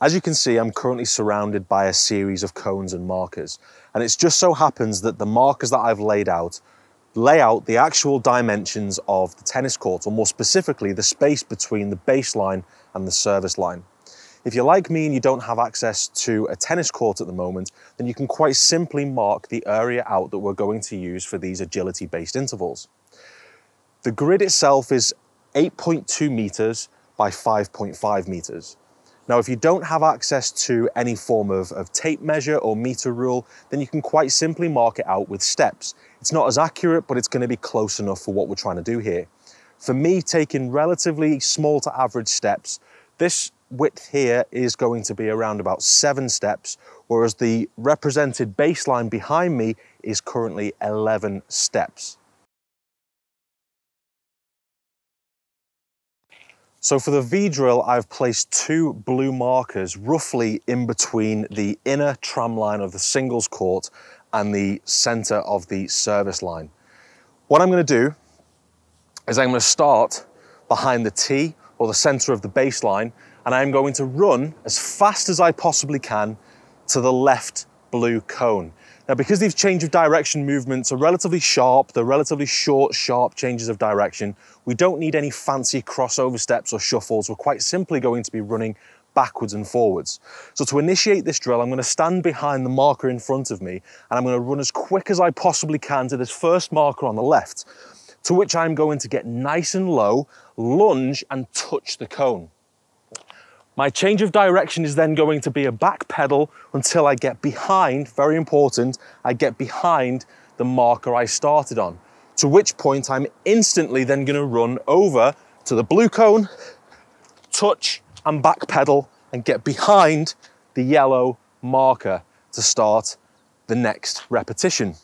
As you can see, I'm currently surrounded by a series of cones and markers, and it just so happens that the markers that I've laid out lay out the actual dimensions of the tennis courts, or more specifically, the space between the baseline and the service line. If you're like me and you don't have access to a tennis court at the moment, then you can quite simply mark the area out that we're going to use for these agility-based intervals. The grid itself is 8.2 meters by 5.5 meters. Now, if you don't have access to any form of tape measure or meter rule, then you can quite simply mark it out with steps. It's not as accurate, but it's going to be close enough for what we're trying to do here. For me, taking relatively small to average steps, this width here is going to be around about 7 steps, whereas the represented baseline behind me is currently 11 steps. So for the V drill, I've placed 2 blue markers roughly in between the inner tram line of the singles court and the center of the service line. What I'm going to do is I'm going to start behind the tee, or the center of the baseline, and I'm going to run as fast as I possibly can to the left blue cone. Now, because these change of direction movements are relatively sharp, they're relatively short, sharp changes of direction, we don't need any fancy crossover steps or shuffles. We're quite simply going to be running backwards and forwards. So to initiate this drill, I'm going to stand behind the marker in front of me, and I'm going to run as quick as I possibly can to this first marker on the left, to which I'm going to get nice and low, lunge and touch the cone. My change of direction is then going to be a back pedal until I get behind, very important, I get behind the marker I started on, to which point I'm instantly then going to run over to the blue cone, touch and back pedal and get behind the yellow marker to start the next repetition.